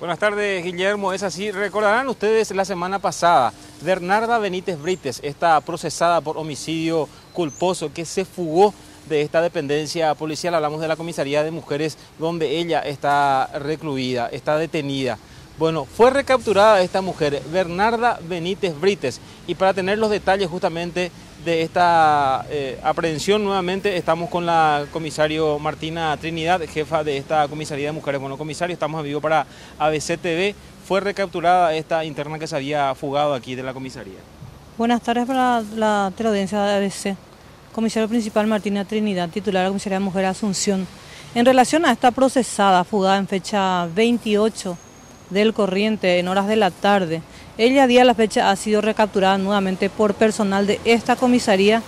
Buenas tardes, Guillermo. Es así, recordarán ustedes la semana pasada, Bernarda Benítez Brites, esta procesada por homicidio culposo que se fugó de esta dependencia policial. Hablamos de la Comisaría de Mujeres, donde ella está recluida, está detenida. Bueno, fue recapturada esta mujer, Bernarda Benítez Brites, y para tener los detalles justamente de esta aprehensión, nuevamente estamos con la comisario Martina Trinidad, jefa de esta Comisaría de Mujeres. Bueno, comisario, estamos en vivo para ABC TV. Fue recapturada esta interna que se había fugado aquí de la comisaría. Buenas tardes para la teleaudiencia de ABC. Comisario principal Martina Trinidad, titular de la Comisaría de Mujeres Asunción. En relación a esta procesada fugada en fecha 28 del corriente, en horas de la tarde, ella, día a la fecha, ha sido recapturada nuevamente por personal de esta comisaría,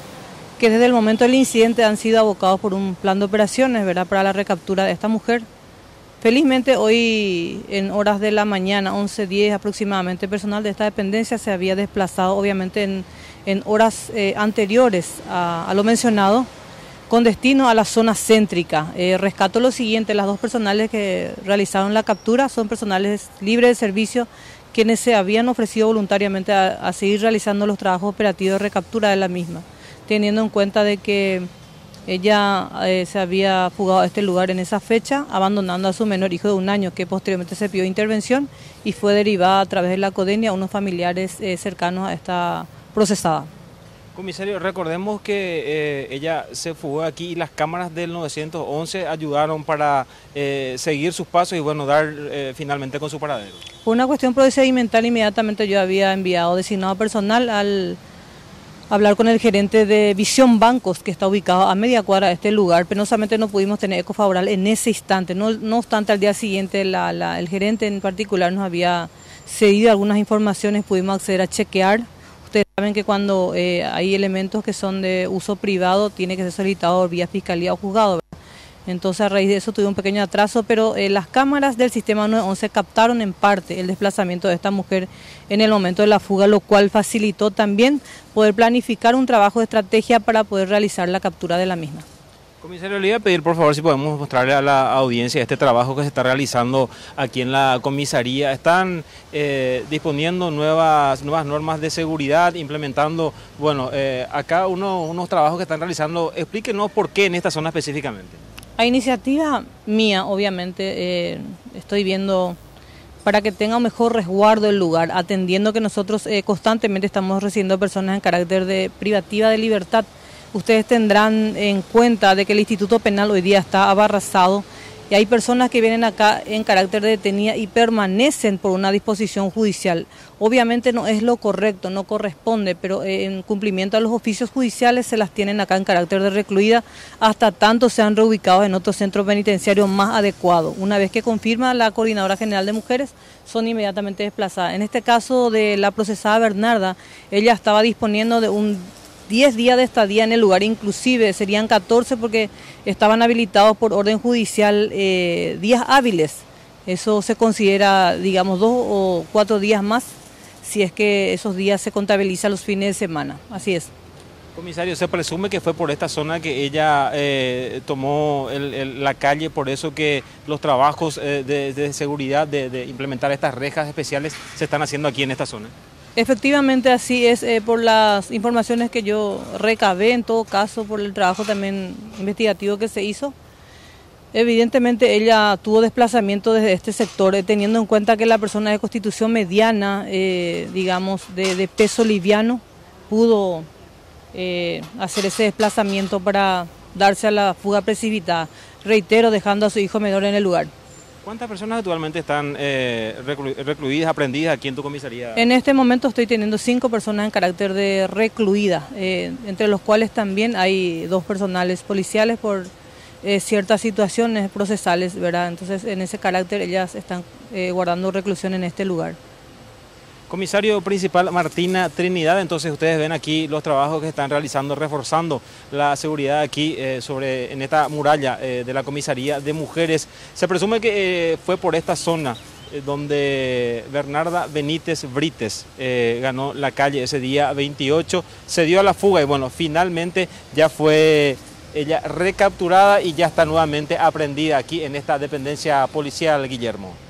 que desde el momento del incidente han sido abocados por un plan de operaciones, ¿verdad?, para la recaptura de esta mujer. Felizmente hoy, en horas de la mañana, 11:10 aproximadamente, personal de esta dependencia se había desplazado, obviamente, en horas anteriores a lo mencionado, con destino a la zona céntrica. Rescato lo siguiente: las dos personales que realizaron la captura son personales libres de servicio, quienes se habían ofrecido voluntariamente a seguir realizando los trabajos operativos de recaptura de la misma, teniendo en cuenta de que ella se había fugado a este lugar en esa fecha, abandonando a su menor hijo de 1 año, que posteriormente se pidió intervención y fue derivada a través de la Codenia a unos familiares cercanos a esta procesada. Comisario, recordemos que ella se fugó aquí y las cámaras del 911 ayudaron para seguir sus pasos y, bueno, dar finalmente con su paradero. Por una cuestión procedimental, inmediatamente yo había enviado designado personal al hablar con el gerente de Visión Bancos, que está ubicado a media cuadra de este lugar. Penosamente no pudimos tener eco favorable en ese instante. No obstante, al día siguiente el gerente en particular nos había cedido algunas informaciones, pudimos acceder a chequear. Ustedes saben que cuando hay elementos que son de uso privado, tiene que ser solicitado vía fiscalía o juzgado, ¿verdad? Entonces, a raíz de eso tuve un pequeño atraso, pero las cámaras del sistema 911 captaron en parte el desplazamiento de esta mujer en el momento de la fuga, lo cual facilitó también poder planificar un trabajo de estrategia para poder realizar la captura de la misma. Comisario, le voy a pedir por favor si podemos mostrarle a la audiencia este trabajo que se está realizando aquí en la comisaría. Están disponiendo nuevas normas de seguridad, implementando, bueno, acá unos trabajos que están realizando. Explíquenos por qué en esta zona específicamente. A iniciativa mía, obviamente, estoy viendo para que tenga un mejor resguardo el lugar, atendiendo que nosotros constantemente estamos recibiendo personas en carácter de privativa de libertad. Ustedes tendrán en cuenta de que el Instituto Penal hoy día está abarrasado y hay personas que vienen acá en carácter de detenida y permanecen por una disposición judicial. Obviamente no es lo correcto, no corresponde, pero en cumplimiento a los oficios judiciales se las tienen acá en carácter de recluida hasta tanto sean reubicados en otro centro penitenciario más adecuado. Una vez que confirma la Coordinadora General de Mujeres, son inmediatamente desplazadas. En este caso de la procesada Bernarda, ella estaba disponiendo de un 10 días de estadía en el lugar, inclusive serían 14 porque estaban habilitados por orden judicial días hábiles. Eso se considera, digamos, 2 o 4 días más, si es que esos días se contabilizan los fines de semana. Así es. Comisario, se presume que fue por esta zona que ella tomó la calle, por eso que los trabajos de seguridad, de implementar estas rejas especiales, se están haciendo aquí en esta zona. Efectivamente así es, por las informaciones que yo recabé, en todo caso por el trabajo también investigativo que se hizo. Evidentemente ella tuvo desplazamiento desde este sector, teniendo en cuenta que la persona de constitución mediana, digamos de peso liviano, pudo hacer ese desplazamiento para darse a la fuga precipitada, reitero, dejando a su hijo menor en el lugar. ¿Cuántas personas actualmente están recluidas, aprendidas aquí en tu comisaría? En este momento estoy teniendo 5 personas en carácter de recluidas, entre los cuales también hay 2 personales policiales por ciertas situaciones procesales, ¿verdad? Entonces, en ese carácter ellas están guardando reclusión en este lugar. Comisario principal Martina Trinidad, entonces ustedes ven aquí los trabajos que están realizando, reforzando la seguridad aquí en esta muralla de la Comisaría de Mujeres. Se presume que fue por esta zona donde Bernarda Benítez Brites ganó la calle ese día 28, se dio a la fuga y, bueno, finalmente ya fue ella recapturada y ya está nuevamente aprehendida aquí en esta dependencia policial, Guillermo.